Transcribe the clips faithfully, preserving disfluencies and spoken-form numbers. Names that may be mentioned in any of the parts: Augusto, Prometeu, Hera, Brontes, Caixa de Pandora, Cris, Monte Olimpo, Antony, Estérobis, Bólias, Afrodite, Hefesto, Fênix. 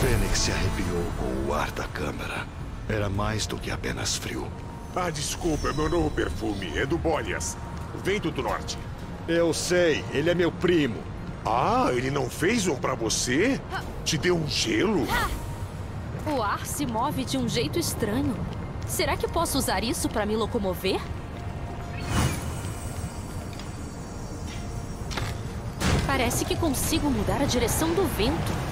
Fênix se arrepiou com o ar da câmara. Era mais do que apenas frio. Ah, desculpa, meu novo perfume é do Bólias. Vento do Norte. Eu sei, ele é meu primo. Ah, ele não fez um pra você? Te deu um gelo? O ar se move de um jeito estranho. Será que posso usar isso pra me locomover? Parece que consigo mudar a direção do vento.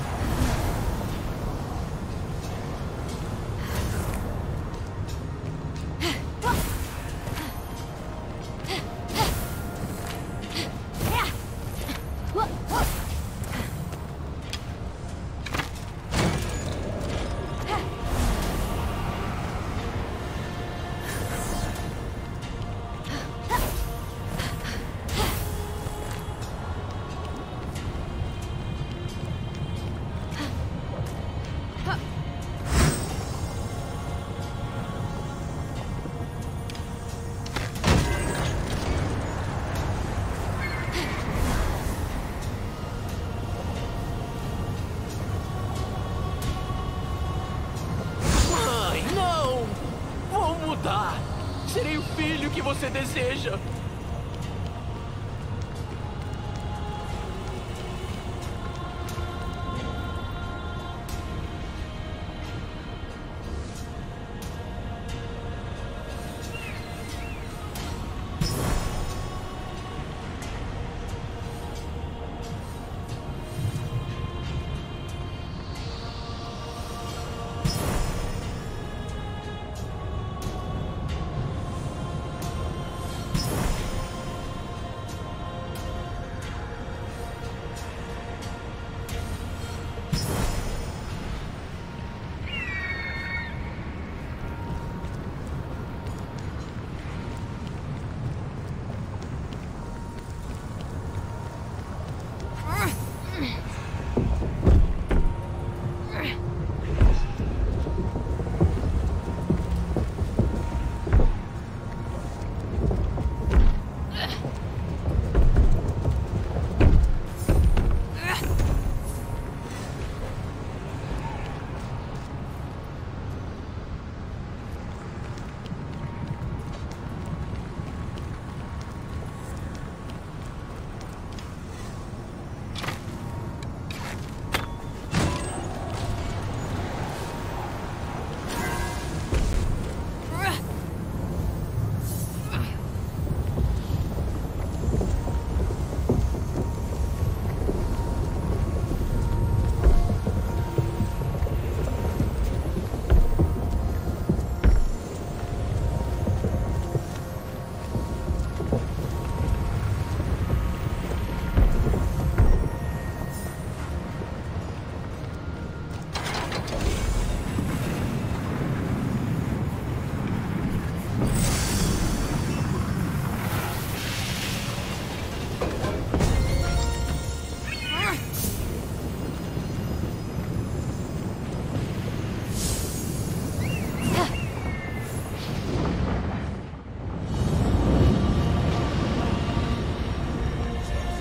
Serei o filho que você deseja.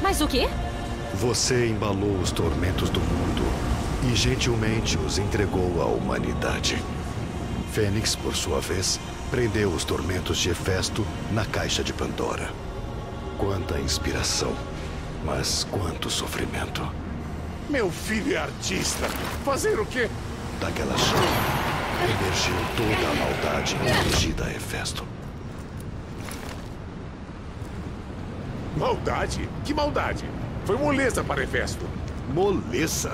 Mas o quê? Você embalou os tormentos do mundo e gentilmente os entregou à humanidade. Fênix, por sua vez, prendeu os tormentos de Hefesto na Caixa de Pandora. Quanta inspiração, mas quanto sofrimento. Meu filho é artista. Fazer o quê? Daquela chama, emergiu toda a maldade dirigida a Hefesto. Maldade? Que maldade? Foi moleza para Hefesto. Moleza?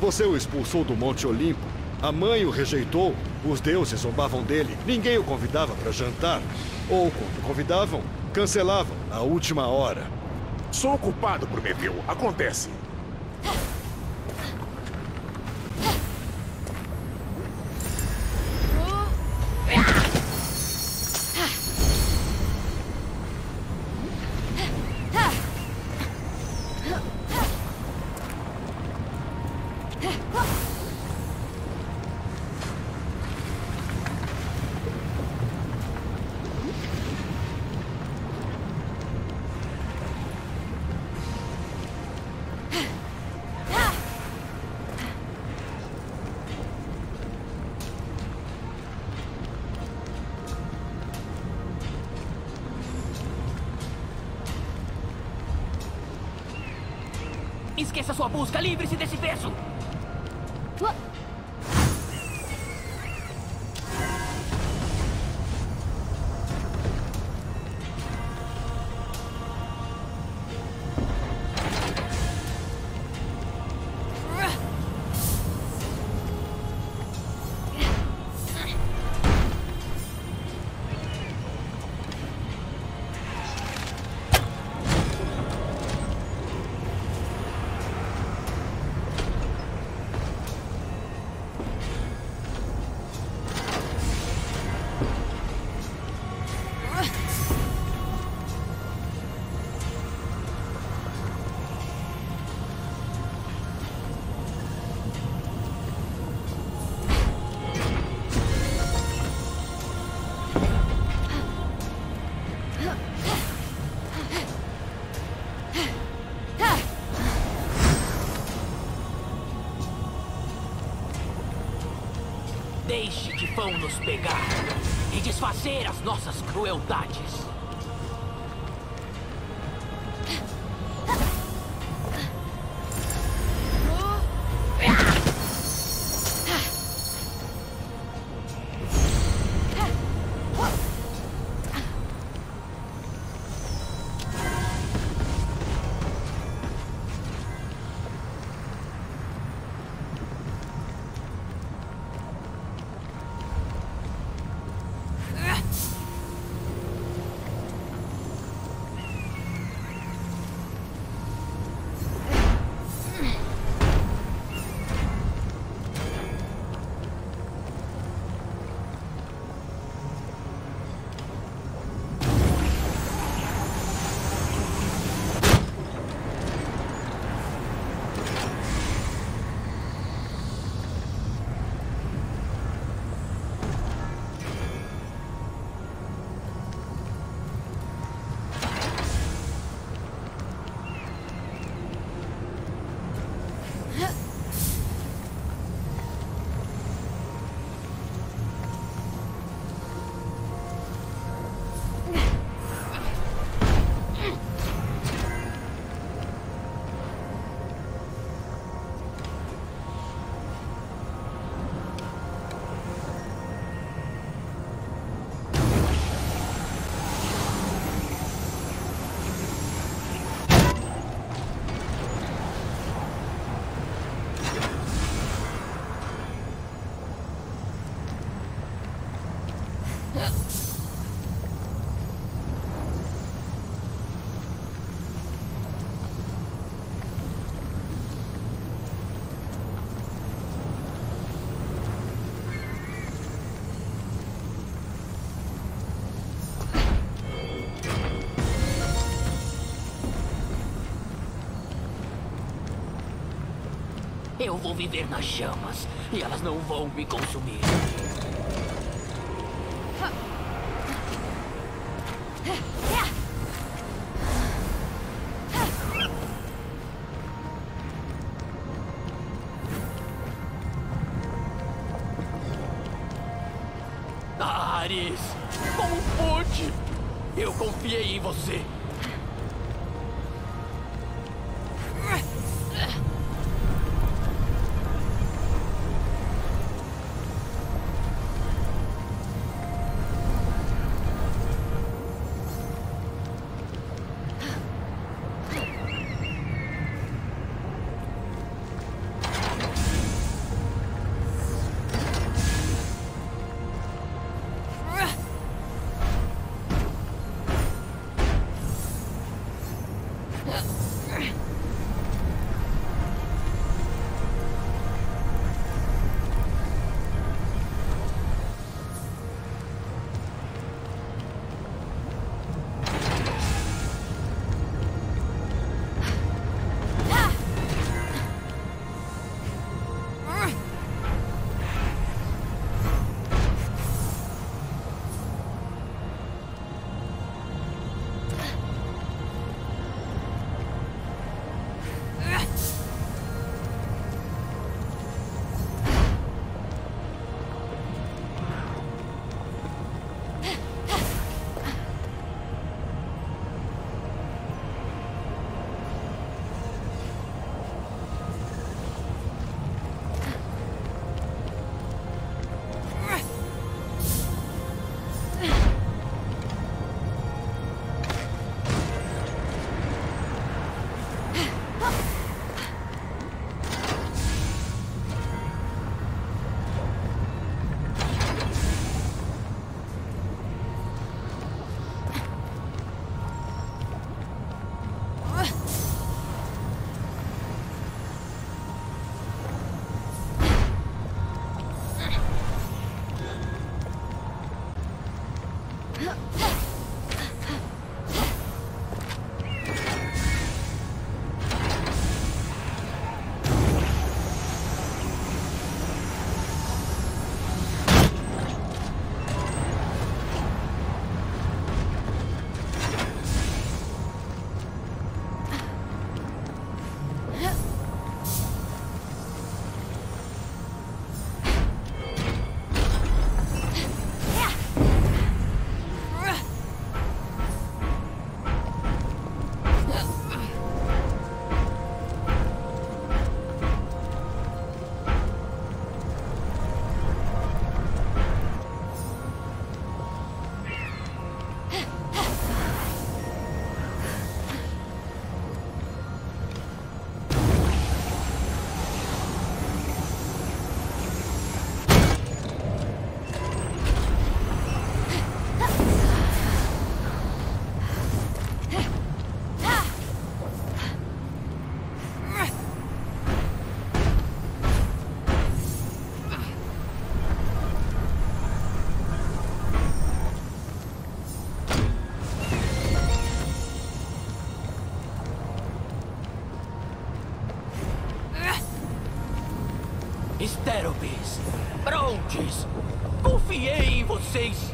Você o expulsou do Monte Olimpo. A mãe o rejeitou. Os deuses zombavam dele. Ninguém o convidava para jantar. Ou, quando convidavam, cancelavam na última hora. Sou culpado, Prometeu. Acontece. Esqueça sua busca, livre-se desse peso! Deixe que vão nos pegar e desfazer as nossas crueldades. Eu vou viver nas chamas e elas não vão me consumir. Ares, como pôde? Eu confiei em você. Estérobis, Brontes, confiei em vocês.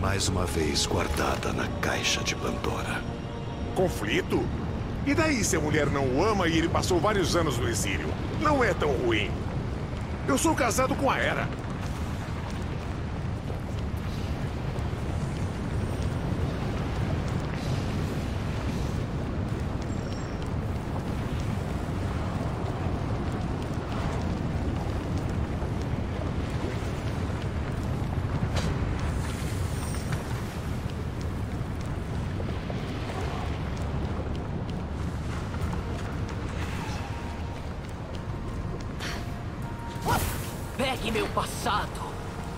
Mais uma vez guardada na Caixa de Pandora. Conflito? E daí se a mulher não o ama e ele passou vários anos no exílio? Não é tão ruim. Eu sou casado com a Hera. Pegue meu passado!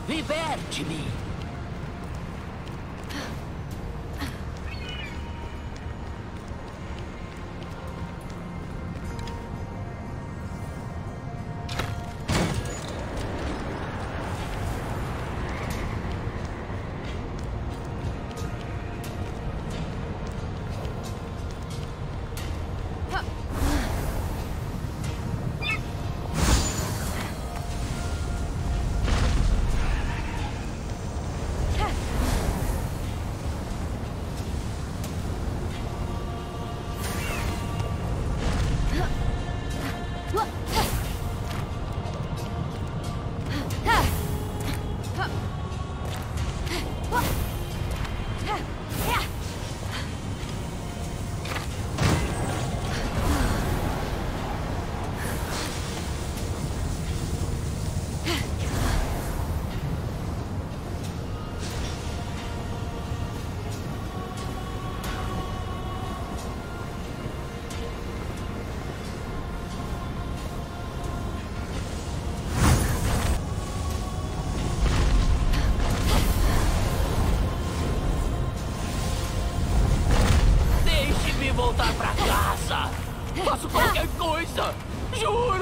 Liberte-me! Voltar pra casa! Faço qualquer coisa! Juro!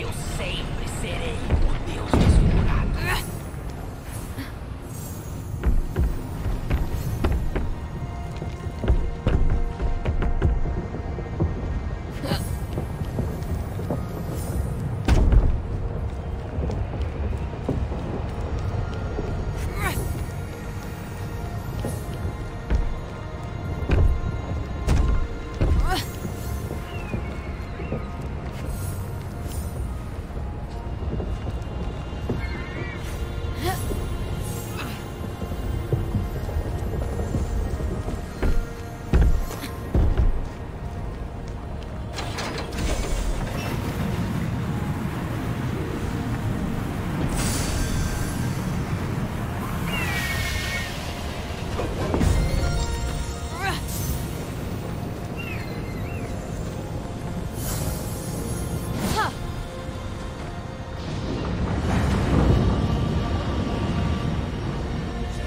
Eu sempre serei o Deus desfigurado.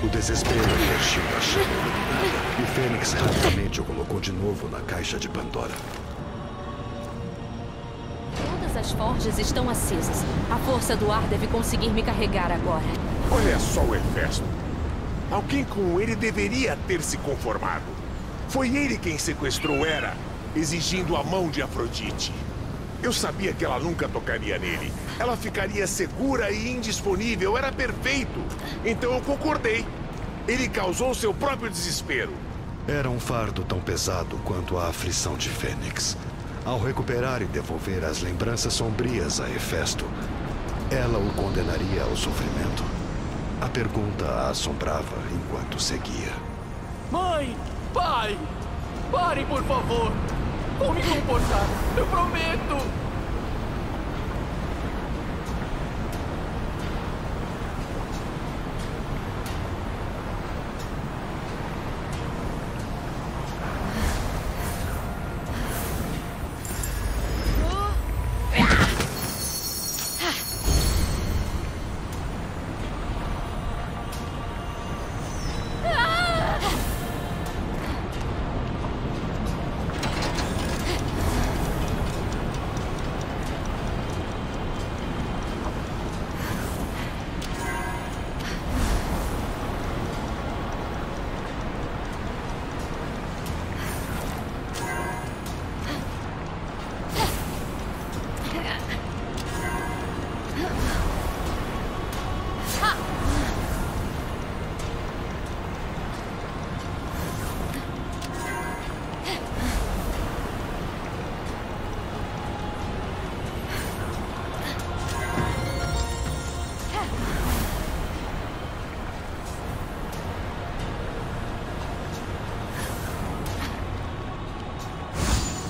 O desespero de Hera achou eliminada, e Fênix rapidamente o colocou de novo na Caixa de Pandora. Todas as forjas estão acesas. A força do ar deve conseguir me carregar agora. Olha só o Hefesto. Alguém como ele deveria ter se conformado. Foi ele quem sequestrou Hera, exigindo a mão de Afrodite. Eu sabia que ela nunca tocaria nele. Ela ficaria segura e indisponível. Era perfeito. Então eu concordei. Ele causou seu próprio desespero. Era um fardo tão pesado quanto a aflição de Fênix. Ao recuperar e devolver as lembranças sombrias a Hefesto, ela o condenaria ao sofrimento. A pergunta a assombrava enquanto seguia. Mãe! Pai! Pare, por favor! Vou me comportar! Eu prometo!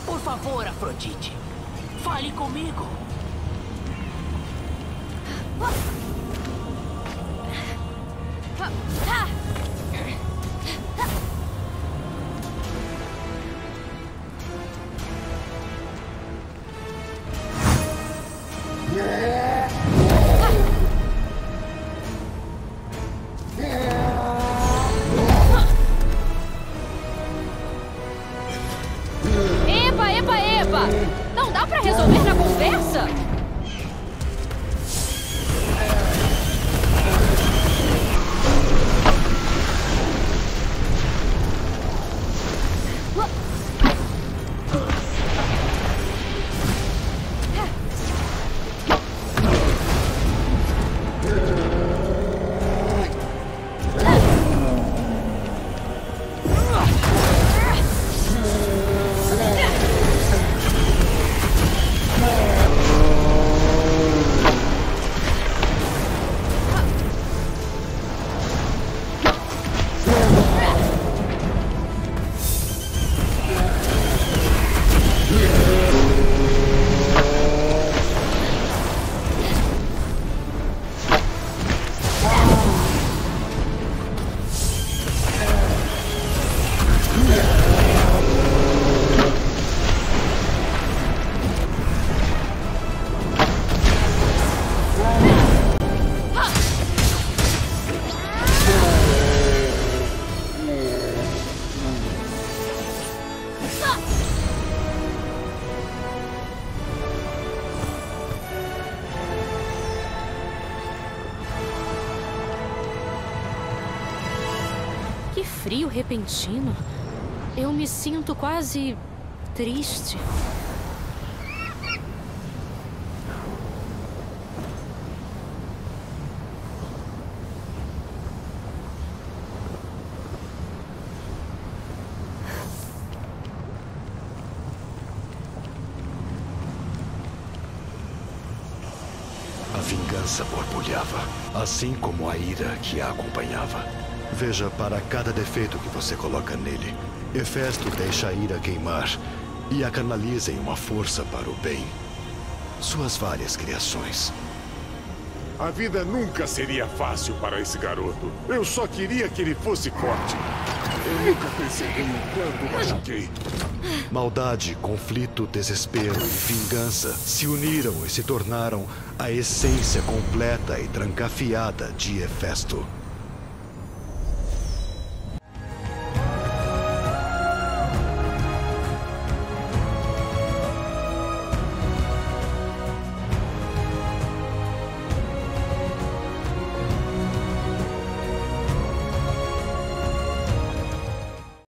Por favor, Afrodite, fale comigo. Não dá pra resolver na conversa? Que frio repentino. Eu me sinto quase triste. Borbulhava, assim como a ira que a acompanhava. Veja para cada defeito que você coloca nele. Hefesto deixa a ira queimar e a canaliza em uma força para o bem. Suas várias criações. A vida nunca seria fácil para esse garoto. Eu só queria que ele fosse forte. Eu nunca pensei em quando machuquei. Maldade, conflito, desespero e vingança se uniram e se tornaram a essência completa e trancafiada de Hefesto.